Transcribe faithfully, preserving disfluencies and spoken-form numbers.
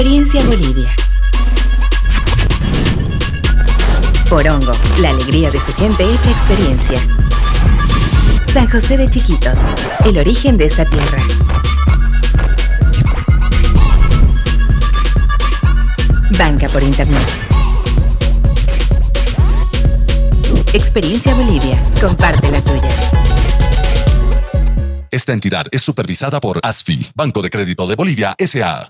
Experiencia Bolivia. Porongo, la alegría de su gente hecha experiencia. San José de Chiquitos, el origen de esta tierra. Banca por Internet. Experiencia Bolivia, comparte la tuya. Esta entidad es supervisada por A S F I, Banco de Crédito de Bolivia, S A